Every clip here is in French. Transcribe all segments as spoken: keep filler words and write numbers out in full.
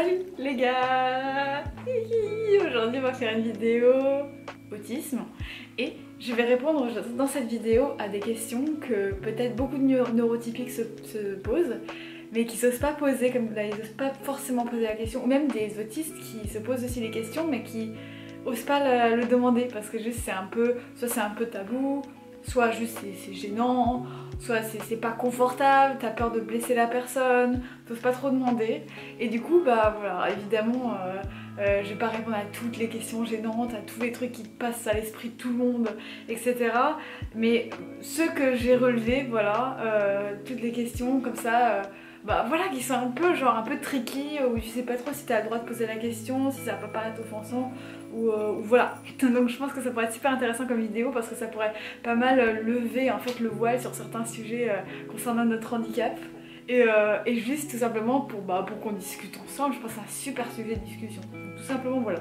Salut les gars! Aujourd'hui on va faire une vidéo autisme et je vais répondre dans cette vidéo à des questions que peut-être beaucoup de neurotypiques se, se posent mais qui n'osent pas poser, comme là ils n'osent pas forcément poser la question, ou même des autistes qui se posent aussi les questions mais qui n'osent pas le, le demander parce que juste c'est un peu, soit c'est un peu tabou, soit juste c'est gênant, soit c'est pas confortable, t'as peur de blesser la personne, t'oses pas trop demander. Et du coup, bah voilà, évidemment, euh, euh, je vais pas répondre à toutes les questions gênantes, à tous les trucs qui passent à l'esprit de tout le monde, et cetera. Mais ceux que j'ai relevés, voilà, euh, toutes les questions comme ça, euh, bah voilà, qui sont un peu genre un peu tricky, où tu sais pas trop si t'as le droit de poser la question, si ça va pas paraître offensant, ou euh, voilà. Donc je pense que ça pourrait être super intéressant comme vidéo parce que ça pourrait pas mal lever en fait le voile sur certains sujets euh, concernant notre handicap. Et, euh, et juste tout simplement pour, bah, pour qu'on discute ensemble, je pense que c'est un super sujet de discussion. Donc, tout simplement voilà.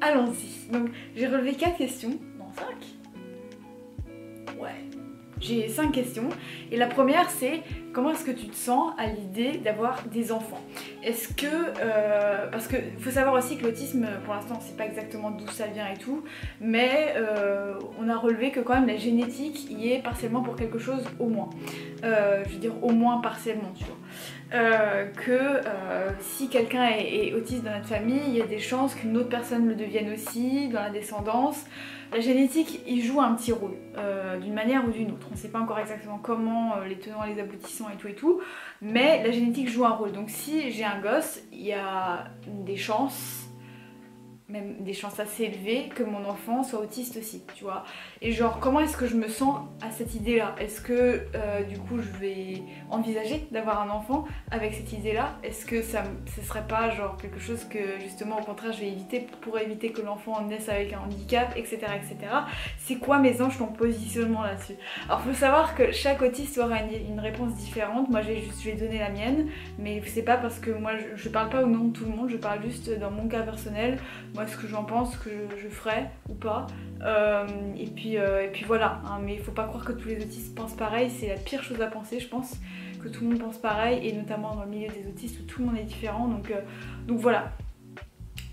Allons-y. Donc j'ai relevé quatre questions, non cinq. Ouais. J'ai cinq questions et la première c'est comment est-ce que tu te sens à l'idée d'avoir des enfants? Est-ce que... Euh, parce que faut savoir aussi que l'autisme pour l'instant on ne sait pas exactement d'où ça vient et tout, mais euh, on a relevé que quand même la génétique y est partiellement pour quelque chose au moins. Euh, je veux dire au moins partiellement tu vois. Euh, que euh, si quelqu'un est, est autiste dans notre famille, il y a des chances qu'une autre personne le devienne aussi, dans la descendance. La génétique y joue un petit rôle, euh, d'une manière ou d'une autre. On ne sait pas encore exactement comment, euh, les tenants, les aboutissants et tout et tout, mais la génétique joue un rôle. Donc si j'ai un gosse, il y a des chances, même des chances assez élevées, que mon enfant soit autiste aussi, tu vois. Et genre, comment est-ce que je me sens à cette idée-là? Est-ce que euh, du coup je vais envisager d'avoir un enfant avec cette idée-là? Est-ce que ça, ce serait pas genre quelque chose que justement au contraire je vais éviter pour éviter que l'enfant naisse avec un handicap, et cetera et cetera. C'est quoi mes anges, ton positionnement là-dessus? Alors faut savoir que chaque autiste aura une, une réponse différente. Moi j'ai juste, je vais donner la mienne, mais c'est pas parce que moi je, je parle pas au nom de tout le monde, je parle juste dans mon cas personnel. Moi, ce que j'en pense, ce que je, je ferais ou pas. Euh, et, puis, euh, et puis voilà, hein, mais il faut pas croire que tous les autistes pensent pareil, c'est la pire chose à penser, je pense, que tout le monde pense pareil, et notamment dans le milieu des autistes où tout le monde est différent, donc, euh, donc voilà.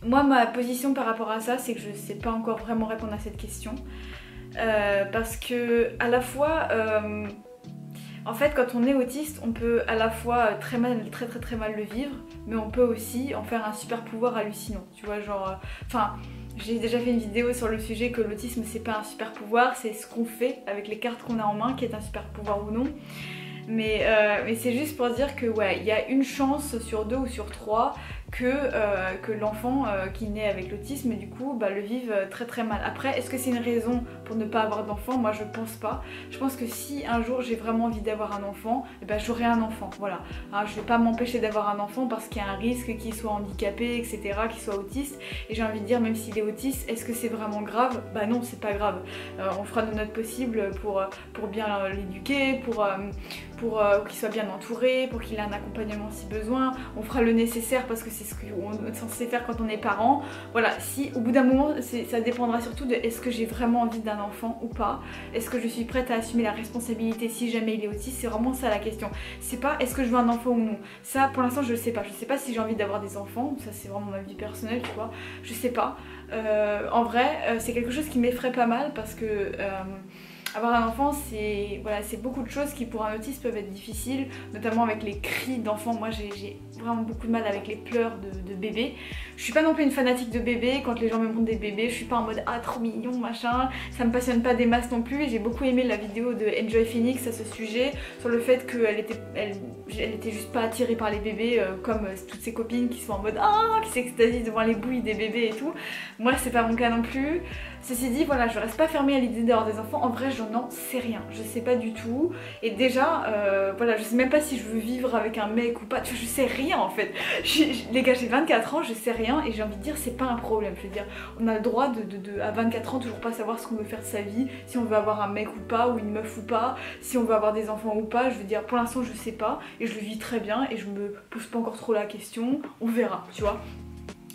Moi, ma position par rapport à ça, c'est que je sais pas encore vraiment répondre à cette question, euh, parce que à la fois... Euh, En fait, quand on est autiste, on peut à la fois très mal, très très très mal le vivre, mais on peut aussi en faire un super pouvoir hallucinant, tu vois, genre... Enfin, euh, j'ai déjà fait une vidéo sur le sujet que l'autisme, c'est pas un super pouvoir, c'est ce qu'on fait avec les cartes qu'on a en main qui est un super pouvoir ou non. Mais, euh, mais c'est juste pour dire que, ouais, il y a une chance sur deux ou sur trois que, euh, que l'enfant euh, qui naît avec l'autisme, du coup, bah, le vive très très mal. Après, est-ce que c'est une raison pour ne pas avoir d'enfant? Moi, je pense pas. Je pense que si un jour j'ai vraiment envie d'avoir un enfant, eh ben, j'aurai un enfant, voilà. Alors, je vais pas m'empêcher d'avoir un enfant parce qu'il y a un risque qu'il soit handicapé, et cetera, qu'il soit autiste. Et j'ai envie de dire, même s'il est autiste, est-ce que c'est vraiment grave? Bah non, c'est pas grave. Euh, on fera de notre possible pour, pour bien l'éduquer, pour... Euh, pour euh, qu'il soit bien entouré, pour qu'il ait un accompagnement si besoin, on fera le nécessaire parce que c'est ce qu'on est censé faire quand on est parent. Voilà, si au bout d'un moment, ça dépendra surtout de est-ce que j'ai vraiment envie d'un enfant ou pas, est-ce que je suis prête à assumer la responsabilité si jamais il est autiste, c'est vraiment ça la question. C'est pas est-ce que je veux un enfant ou non, ça pour l'instant je le sais pas, je sais pas si j'ai envie d'avoir des enfants, ça c'est vraiment ma vie personnelle tu vois, je sais pas. Euh, en vrai, euh, c'est quelque chose qui m'effraie pas mal parce que... Euh, Avoir un enfant, c'est voilà, c'est beaucoup de choses qui pour un autiste peuvent être difficiles, notamment avec les cris d'enfants. Moi j'ai vraiment beaucoup de mal avec les pleurs de, de bébé. Je suis pas non plus une fanatique de bébé, quand les gens me montrent des bébés, je suis pas en mode ah trop mignon machin, ça me passionne pas des masses non plus. J'ai beaucoup aimé la vidéo de Enjoy Phoenix à ce sujet, sur le fait qu'elle était, elle, elle était juste pas attirée par les bébés euh, comme euh, toutes ses copines qui sont en mode ah, qui s'extasient devant les bouilles des bébés et tout. Moi c'est pas mon cas non plus. Ceci dit, voilà, je reste pas fermée à l'idée d'avoir des enfants. En vrai, je n'en sais rien. Je sais pas du tout. Et déjà, euh, voilà, je sais même pas si je veux vivre avec un mec ou pas. Tu vois, je sais rien en fait. Je, je, les gars, j'ai vingt-quatre ans, je sais rien. Et j'ai envie de dire, c'est pas un problème. Je veux dire, on a le droit de, de, de à vingt-quatre ans, toujours pas savoir ce qu'on veut faire de sa vie. Si on veut avoir un mec ou pas, ou une meuf ou pas. Si on veut avoir des enfants ou pas. Je veux dire, pour l'instant, je sais pas. Et je le vis très bien. Et je me pose pas encore trop la question. On verra, tu vois.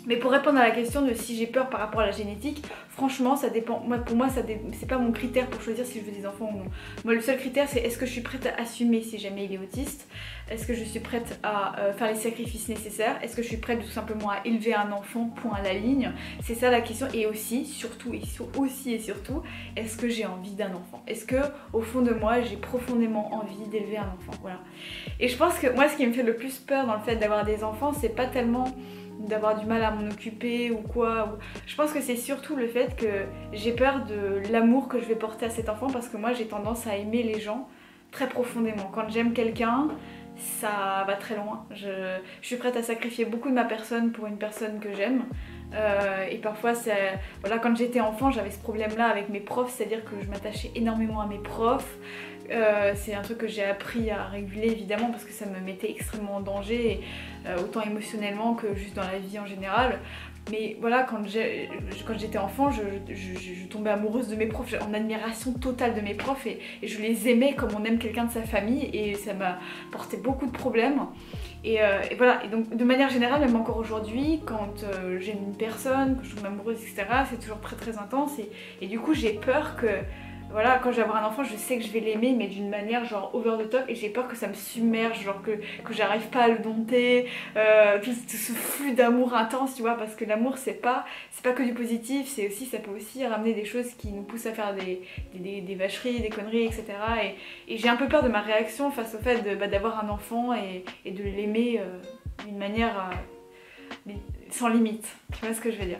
Mais pour répondre à la question de si j'ai peur par rapport à la génétique, franchement ça dépend. Moi, pour moi, ça dé... c'est pas mon critère pour choisir si je veux des enfants ou non. Moi, le seul critère, c'est est-ce que je suis prête à assumer si jamais il est autiste, est-ce que je suis prête à euh, faire les sacrifices nécessaires, est-ce que je suis prête tout simplement à élever un enfant, point à la ligne. C'est ça la question. Et aussi, surtout et sur... aussi et surtout, est-ce que j'ai envie d'un enfant? Est-ce que au fond de moi, j'ai profondément envie d'élever un enfant? Voilà. Et je pense que moi, ce qui me fait le plus peur dans le fait d'avoir des enfants, c'est pas tellement d'avoir du mal à m'en occuper ou quoi. Je pense que c'est surtout le fait que j'ai peur de l'amour que je vais porter à cet enfant, parce que moi j'ai tendance à aimer les gens très profondément. Quand j'aime quelqu'un, ça va très loin. Je, je suis prête à sacrifier beaucoup de ma personne pour une personne que j'aime. Euh, et parfois, voilà, quand j'étais enfant, j'avais ce problème-là avec mes profs, c'est-à-dire que je m'attachais énormément à mes profs. Euh, c'est un truc que j'ai appris à réguler évidemment, parce que ça me mettait extrêmement en danger, euh, autant émotionnellement que juste dans la vie en général. Mais voilà, quand j'étais enfant, je, je, je, je tombais amoureuse de mes profs, en admiration totale de mes profs, et, et je les aimais comme on aime quelqu'un de sa famille, et ça m'a porté beaucoup de problèmes. Et, euh, et voilà, et donc de manière générale, même encore aujourd'hui, quand euh, j'aime une personne, que je tombe amoureuse, et cetera, c'est toujours très très intense, et, et du coup j'ai peur que... Voilà, quand je vais avoir un enfant, je sais que je vais l'aimer, mais d'une manière genre over the top, et j'ai peur que ça me submerge, genre que, que j'arrive pas à le dompter, euh, tout, tout ce flux d'amour intense, tu vois, parce que l'amour c'est pas, c'est pas que du positif, c'est aussi, ça peut aussi ramener des choses qui nous poussent à faire des, des, des, des vacheries, des conneries, et cetera. Et, et j'ai un peu peur de ma réaction face au fait de, bah, d'avoir un enfant et, et de l'aimer euh, d'une manière euh, sans limite, tu vois ce que je veux dire.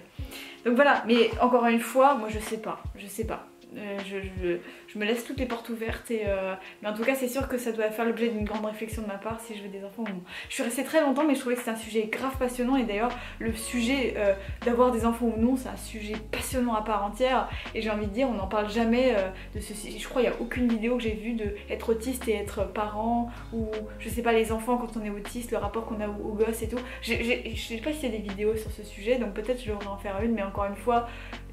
Donc voilà, mais encore une fois, moi je sais pas, je sais pas. Euh, je, je, je me laisse toutes les portes ouvertes et euh... mais en tout cas c'est sûr que ça doit faire l'objet d'une grande réflexion de ma part si je veux des enfants ou non. Je suis restée très longtemps, mais je trouvais que c'est un sujet grave passionnant, et d'ailleurs le sujet euh, d'avoir des enfants ou non, c'est un sujet passionnant à part entière, et j'ai envie de dire on n'en parle jamais euh, de ceci. Je crois qu'il n'y a aucune vidéo que j'ai vue de être autiste et être parent, ou je sais pas, les enfants quand on est autiste, le rapport qu'on a aux, aux gosses et tout. J'ai, j'ai, je sais pas s'il y a des vidéos sur ce sujet, donc peut-être je devrais en faire une, mais encore une fois,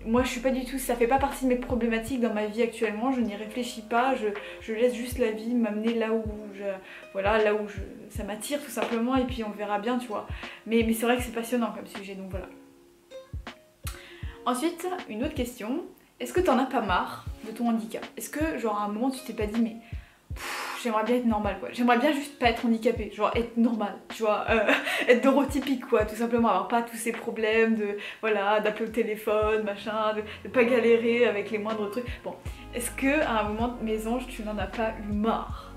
moi je suis pas du tout, ça fait pas partie de mes problématiques dans ma vie actuellement, je n'y réfléchis pas, je, je laisse juste la vie m'amener là où je, voilà, là où je, ça m'attire tout simplement, et puis on verra bien, tu vois. Mais, mais c'est vrai que c'est passionnant comme sujet, donc voilà. Ensuite, une autre question, est-ce que t'en as pas marre de ton handicap? Est-ce que genre à un moment tu t'es pas dit mais... J'aimerais bien être normale quoi, j'aimerais bien juste pas être handicapée, genre être normale, tu vois, euh, être neurotypique quoi, tout simplement, avoir pas tous ces problèmes de, voilà, d'appeler au téléphone, machin, de, de pas galérer avec les moindres trucs. Bon, est-ce que à un moment, mes anges, tu n'en as pas eu marre?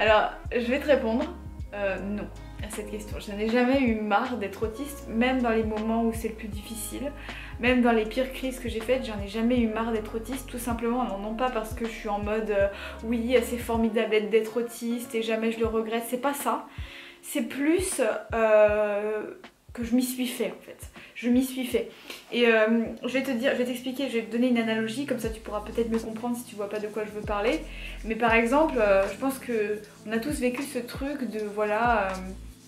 Alors, je vais te répondre, euh, non à cette question. Je n'en ai jamais eu marre d'être autiste, même dans les moments où c'est le plus difficile, même dans les pires crises que j'ai faites, j'en ai jamais eu marre d'être autiste, tout simplement. Alors non pas parce que je suis en mode euh, oui c'est formidable d'être autiste et jamais je le regrette, c'est pas ça, c'est plus euh, que je m'y suis fait en fait. Je m'y suis fait. Et euh, je vais te dire, je vais t'expliquer, je vais te donner une analogie, comme ça tu pourras peut-être mieux comprendre si tu vois pas de quoi je veux parler. Mais par exemple, euh, je pense que on a tous vécu ce truc de voilà, euh,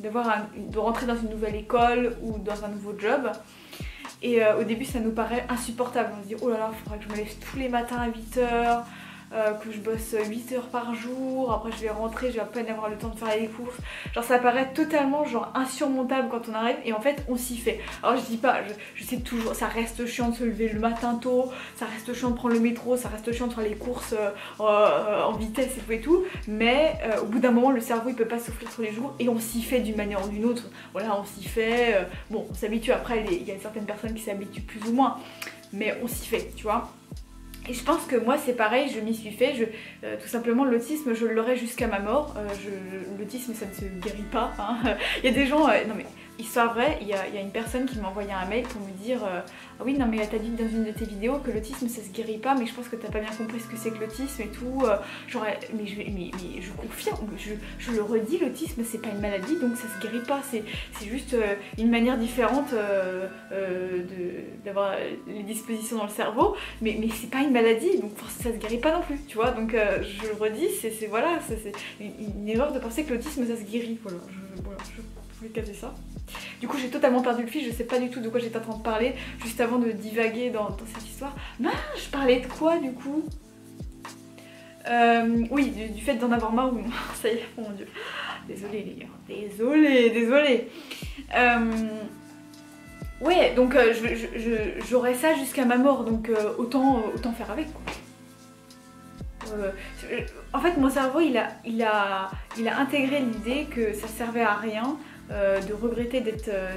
d'avoir un, de rentrer dans une nouvelle école ou dans un nouveau job. Et euh, au début ça nous paraît insupportable, on se dit oh là là, il faudra que je me lève tous les matins à huit heures, euh, que je bosse huit heures par jour, après je vais rentrer, je vais à peine avoir le temps de faire les courses, genre ça paraît totalement genre insurmontable quand on arrive, et en fait on s'y fait. Alors je dis pas, je, je sais toujours, ça reste chiant de se lever le matin tôt, ça reste chiant de prendre le métro, ça reste chiant de faire les courses euh, euh, en vitesse et tout et tout, mais euh, au bout d'un moment le cerveau il peut pas souffler tous les jours, et on s'y fait d'une manière ou d'une autre, voilà on s'y fait, euh, bon on s'habitue, après il y a certaines personnes qui s'habituent plus ou moins, mais on s'y fait tu vois. Et je pense que moi c'est pareil, je m'y suis fait, je, euh, tout simplement l'autisme je l'aurai jusqu'à ma mort, euh, l'autisme ça ne se guérit pas, hein. Il y a des gens, euh, non mais histoire vraie, il y a, il y a une personne qui m'a envoyé un mail pour me dire euh, ah oui non mais t'as dit dans une de tes vidéos que l'autisme ça se guérit pas, mais je pense que t'as pas bien compris ce que c'est que l'autisme et tout, euh, genre mais je, mais, mais je confirme, je, je le redis, l'autisme c'est pas une maladie donc ça se guérit pas, c'est juste euh, une manière différente euh, euh, d'avoir les dispositions dans le cerveau, mais, mais c'est pas une maladie maladie, donc ça se guérit pas non plus, tu vois, donc euh, je le redis, c'est voilà, c'est une, une erreur de penser que l'autisme ça se guérit, voilà, je, voilà, je voulais caser ça. Du coup j'ai totalement perdu le fil, je sais pas du tout de quoi j'étais en train de parler, juste avant de divaguer dans, dans cette histoire. Non, je parlais de quoi du coup? Euh, oui, du, du fait d'en avoir marre, ça y est, oh mon dieu, désolé les gars, désolé, désolé. Euh, ouais, donc euh, j'aurai ça jusqu'à ma mort, donc euh, autant, euh, autant faire avec, quoi. Euh, en fait, mon cerveau, il a, il a, il a intégré l'idée que ça servait à rien euh, de regretter d'être... Euh,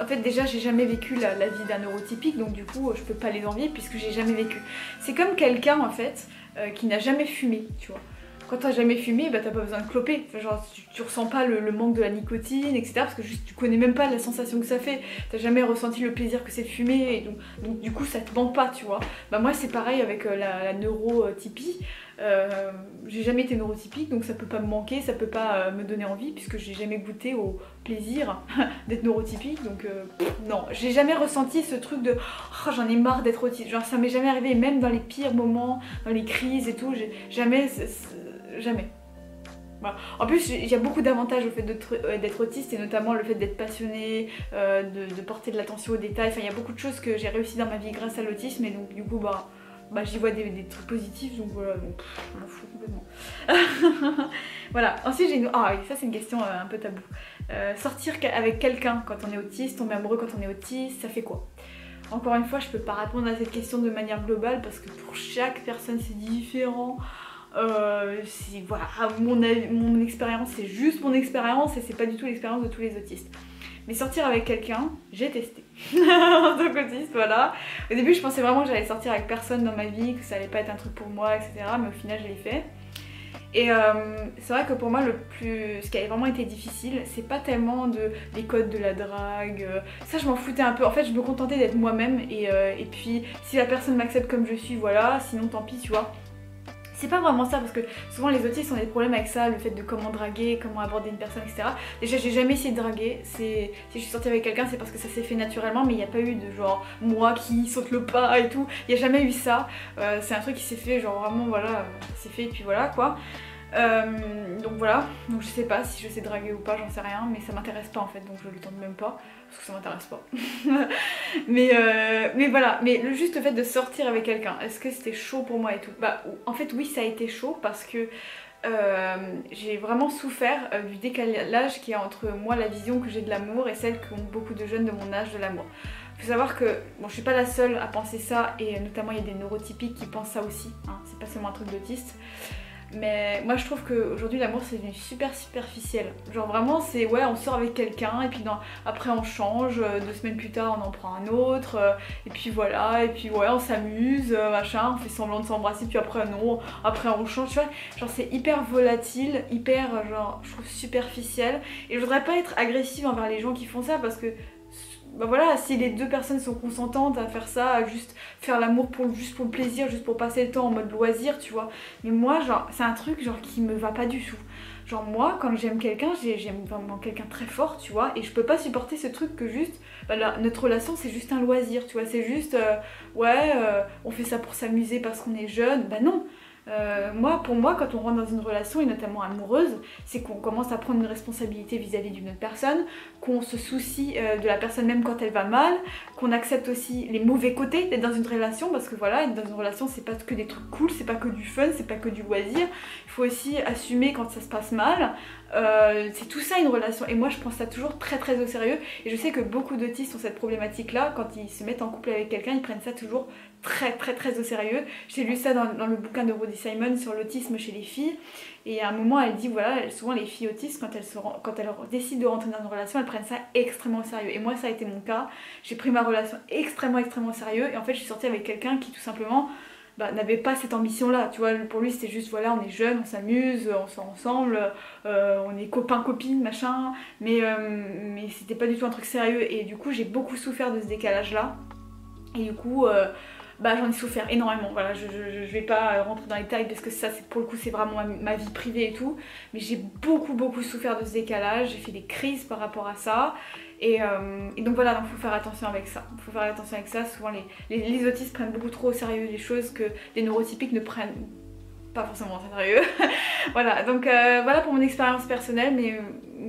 en fait, déjà, j'ai jamais vécu la, la vie d'un neurotypique, donc du coup, je peux pas les envier puisque j'ai jamais vécu. C'est comme quelqu'un, en fait, euh, qui n'a jamais fumé, tu vois. Quand t'as jamais fumé, bah t'as pas besoin de cloper. Enfin, genre, tu, tu ressens pas le, le manque de la nicotine, et cetera. Parce que juste, tu connais même pas la sensation que ça fait. T'as jamais ressenti le plaisir que c'est de fumer. Et donc, donc, du coup, ça te manque pas, tu vois. Bah, moi, c'est pareil avec euh, la, la neurotypie. Euh, j'ai jamais été neurotypique, donc ça peut pas me manquer, ça peut pas euh, me donner envie, puisque j'ai jamais goûté au plaisir d'être neurotypique. Donc, euh, pff, non, j'ai jamais ressenti ce truc de oh, j'en ai marre d'être autiste. Genre, ça m'est jamais arrivé, même dans les pires moments, dans les crises et tout. J'ai jamais. Jamais. Voilà. En plus, il y a beaucoup d'avantages au fait d'être autiste, et notamment le fait d'être passionné, euh, de, de porter de l'attention aux détails. Enfin, il y a beaucoup de choses que j'ai réussi dans ma vie grâce à l'autisme, et donc du coup, bah, bah j'y vois des, des trucs positifs, donc voilà, donc, pff, je m'en fous complètement. Voilà. Ensuite, j'ai une. Ah, ça, c'est une question euh, un peu tabou. Euh, sortir avec quelqu'un quand on est autiste, tomber amoureux quand on est autiste, ça fait quoi? Encore une fois, je peux pas répondre à cette question de manière globale parce que pour chaque personne, c'est différent. Euh, voilà, mon, mon expérience, c'est juste mon expérience et c'est pas du tout l'expérience de tous les autistes. Mais sortir avec quelqu'un, j'ai testé en tant qu'autiste, voilà. Au début, je pensais vraiment que j'allais sortir avec personne dans ma vie, que ça allait pas être un truc pour moi, et cetera. Mais au final, je l'ai fait. Et euh, c'est vrai que pour moi, le plus, ce qui a vraiment été difficile, c'est pas tellement de, les codes de la drague. Euh, ça, je m'en foutais un peu. En fait, je me contentais d'être moi-même. Et, euh, et puis, si la personne m'accepte comme je suis, voilà. Sinon, tant pis, tu vois. C'est pas vraiment ça, parce que souvent les autistes ont des problèmes avec ça, le fait de comment draguer, comment aborder une personne, et cetera. Déjà, j'ai jamais essayé de draguer. Si je suis sortie avec quelqu'un, c'est parce que ça s'est fait naturellement, mais il n'y a pas eu de genre moi qui saute le pas et tout. Il n'y a jamais eu ça. Euh, c'est un truc qui s'est fait, genre vraiment, voilà, c'est fait et puis voilà quoi. Euh, donc voilà, donc je sais pas si je sais draguer ou pas, j'en sais rien, mais ça m'intéresse pas en fait, donc je le tente même pas parce que ça m'intéresse pas. mais, euh, mais voilà, mais le juste fait de sortir avec quelqu'un, est-ce que c'était chaud pour moi et tout? Bah en fait oui, ça a été chaud parce que euh, j'ai vraiment souffert euh, du décalage qu'il y a entre moi, la vision que j'ai de l'amour, et celle qu'ont beaucoup de jeunes de mon âge de l'amour. Faut savoir que, bon, je suis pas la seule à penser ça, et notamment il y a des neurotypiques qui pensent ça aussi, hein, c'est pas seulement un truc d'autiste. Mais moi je trouve qu'aujourd'hui l'amour c'est devenu super superficiel. Genre vraiment c'est ouais, on sort avec quelqu'un et puis dans, après on change, deux semaines plus tard on en prend un autre, et puis voilà, et puis ouais on s'amuse, machin, on fait semblant de s'embrasser, puis après non, après on change, tu vois. Genre c'est hyper volatile, hyper genre je trouve superficiel, et je voudrais pas être agressive envers les gens qui font ça parce que bah voilà, si les deux personnes sont consentantes à faire ça, à juste faire l'amour pour, juste pour le plaisir, juste pour passer le temps en mode loisir, tu vois. Mais moi, genre, c'est un truc genre qui me va pas du tout. Genre moi, quand j'aime quelqu'un, j'aime vraiment quelqu'un très fort, tu vois. Et je peux pas supporter ce truc que juste, bah, la, notre relation, c'est juste un loisir, tu vois. C'est juste, euh, ouais, euh, on fait ça pour s'amuser parce qu'on est jeune. Bah non. Euh, moi, pour moi, quand on rentre dans une relation, et notamment amoureuse, c'est qu'on commence à prendre une responsabilité vis-à-vis d'une autre personne, qu'on se soucie euh, de la personne même quand elle va mal, qu'on accepte aussi les mauvais côtés d'être dans une relation, parce que voilà, être dans une relation, c'est pas que des trucs cool, c'est pas que du fun, c'est pas que du loisir. Il faut aussi assumer quand ça se passe mal. Euh, c'est tout ça une relation, et moi je pense ça toujours très très au sérieux, et je sais que beaucoup d'autistes ont cette problématique là, quand ils se mettent en couple avec quelqu'un, ils prennent ça toujours très très très au sérieux. J'ai lu ça dans, dans le bouquin de Rhody Simon sur l'autisme chez les filles, et à un moment elle dit voilà, souvent les filles autistes quand elles, se, quand elles décident de rentrer dans une relation, elles prennent ça extrêmement au sérieux, et moi ça a été mon cas. J'ai pris ma relation extrêmement extrêmement au sérieux, et en fait je suis sortie avec quelqu'un qui tout simplement Bah, n'avait pas cette ambition là, tu vois. Pour lui c'était juste voilà, on est jeunes, on s'amuse, on sort ensemble, euh, on est copains copines machin, mais, euh, mais c'était pas du tout un truc sérieux, et du coup j'ai beaucoup souffert de ce décalage là, et du coup euh, bah j'en ai souffert énormément. Voilà, je, je, je vais pas rentrer dans les détails parce que ça c'est pour le coup c'est vraiment ma, ma vie privée et tout, mais j'ai beaucoup beaucoup souffert de ce décalage, j'ai fait des crises par rapport à ça. Et, euh, et donc voilà, donc faut faire attention avec ça, faut faire attention avec ça, souvent les, les, les autistes prennent beaucoup trop au sérieux les choses que les neurotypiques ne prennent pas forcément au sérieux. Voilà, donc euh, voilà pour mon expérience personnelle, mais euh,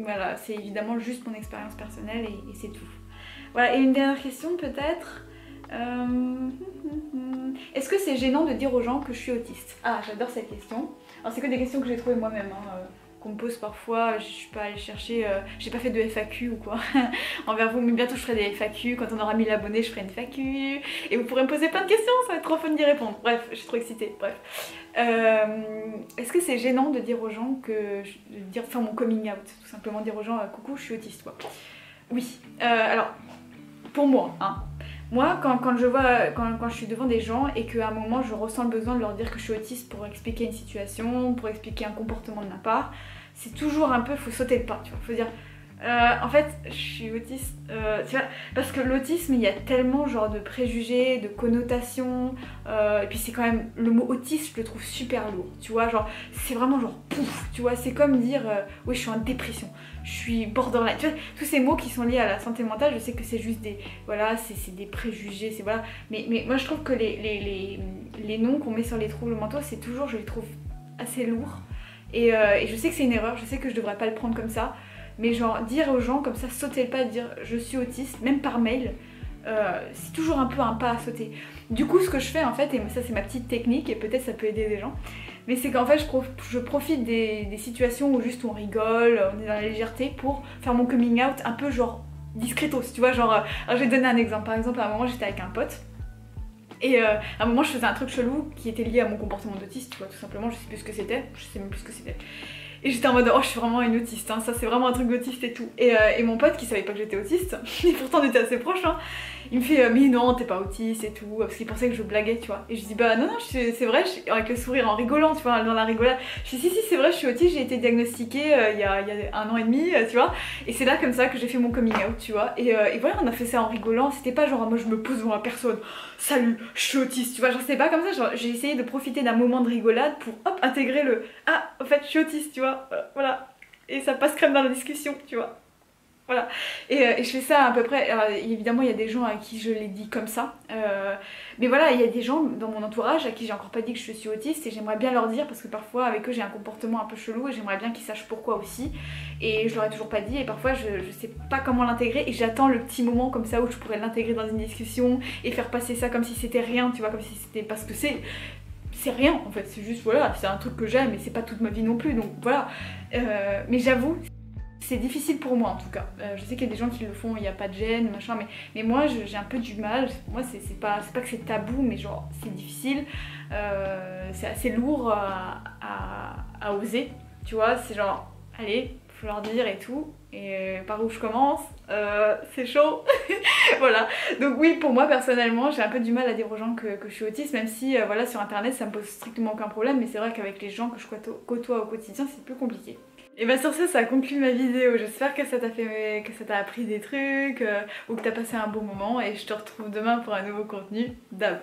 voilà, c'est évidemment juste mon expérience personnelle, et, et c'est tout. Voilà, et une dernière question peut-être, euh... est-ce que c'est gênant de dire aux gens que je suis autiste? Ah, j'adore cette question. Alors c'est que des questions que j'ai trouvées moi-même, hein, euh... qu'on me pose parfois, je suis pas allée chercher, euh, j'ai pas fait de F A Q ou quoi envers vous, mais bientôt je ferai des F A Q, quand on aura mille abonnés je ferai une F A Q et vous pourrez me poser plein de questions, ça va être trop fun d'y répondre, bref, je suis trop excitée, bref. Euh, Est-ce que c'est gênant de dire aux gens que, de dire, enfin mon coming out, tout simplement dire aux gens, euh, coucou je suis autiste quoi. Oui, euh, alors pour moi, hein. Moi, quand, quand je vois, quand, quand je suis devant des gens et qu'à un moment je ressens le besoin de leur dire que je suis autiste pour expliquer une situation, pour expliquer un comportement de ma part, c'est toujours un peu, faut sauter le pas, tu vois, faut dire, euh, en fait, je suis autiste, euh, tu vois, parce que l'autisme, il y a tellement genre de préjugés, de connotations, euh, et puis c'est quand même, le mot autiste, je le trouve super lourd, tu vois, genre, c'est vraiment genre pouf, tu vois, c'est comme dire, euh, oui, je suis en dépression. Je suis borderline, tu vois, tous ces mots qui sont liés à la santé mentale, je sais que c'est juste des, voilà, c'est des préjugés, c'est voilà, mais, mais moi je trouve que les, les, les, les noms qu'on met sur les troubles mentaux, c'est toujours, je les trouve assez lourds, et, euh, et je sais que c'est une erreur, je sais que je devrais pas le prendre comme ça, mais genre dire aux gens comme ça, sauter le pas, dire je suis autiste, même par mail, euh, c'est toujours un peu un pas à sauter. Du coup ce que je fais en fait, et ça c'est ma petite technique, et peut-être ça peut aider des gens, mais c'est qu'en fait je, prof, je profite des, des situations où juste on rigole, on est dans la légèreté pour faire mon coming out un peu genre discretos, tu vois, genre, je vais donner un exemple, par exemple à un moment j'étais avec un pote et euh, à un moment je faisais un truc chelou qui était lié à mon comportement d'autiste, tu vois, tout simplement, je sais plus ce que c'était, je sais même plus ce que c'était. Et j'étais en mode oh je suis vraiment une autiste, hein, ça c'est vraiment un truc d'autiste et tout. Et, euh, et mon pote qui savait pas que j'étais autiste, et pourtant on était assez proches, hein, il me fait mais non t'es pas autiste et tout, parce qu'il pensait que je blaguais, tu vois. Et je dis bah non non c'est vrai, je, avec le sourire en rigolant, tu vois, dans la rigolade. Je dis si si c'est vrai je suis autiste, j'ai été diagnostiquée euh, il, y a, il y a un an et demi, euh, tu vois. Et c'est là comme ça que j'ai fait mon coming out, tu vois. Et, euh, et voilà on a fait ça en rigolant, c'était pas genre moi je me pose devant la personne, salut je suis autiste, tu vois, genre c'était pas comme ça, j'ai essayé de profiter d'un moment de rigolade pour hop intégrer le ah en fait je suis autiste, tu vois. Voilà, et ça passe crème dans la discussion, tu vois, voilà, et, euh, et je fais ça à peu près. Alors, évidemment il y a des gens à qui je l'ai dit comme ça, euh, mais voilà il y a des gens dans mon entourage à qui j'ai encore pas dit que je suis autiste et j'aimerais bien leur dire parce que parfois avec eux j'ai un comportement un peu chelou et j'aimerais bien qu'ils sachent pourquoi aussi, et je leur ai toujours pas dit et parfois je, je sais pas comment l'intégrer et j'attends le petit moment comme ça où je pourrais l'intégrer dans une discussion et faire passer ça comme si c'était rien, tu vois, comme si c'était pas ce que c'est. C'est rien en fait, c'est juste voilà, c'est un truc que j'aime et c'est pas toute ma vie non plus, donc voilà. Euh, mais j'avoue, c'est difficile pour moi en tout cas. Euh, je sais qu'il y a des gens qui le font, il n'y a pas de gêne, machin, mais, mais moi j'ai un peu du mal. Moi c'est pas, pas que c'est tabou, mais genre c'est difficile, euh, c'est assez lourd à, à, à oser, tu vois, c'est genre allez, faut leur dire et tout. Et par où je commence, euh, c'est chaud. Voilà, donc oui pour moi personnellement j'ai un peu du mal à dire aux gens que, que je suis autiste, même si euh, voilà sur internet ça me pose strictement aucun problème, mais c'est vrai qu'avec les gens que je côtoie au quotidien c'est plus compliqué. Et bah sur ça, ça conclut ma vidéo, j'espère que ça t'a fait, que ça t'a appris des trucs, euh, ou que t'as passé un bon moment, et je te retrouve demain pour un nouveau contenu d'ab.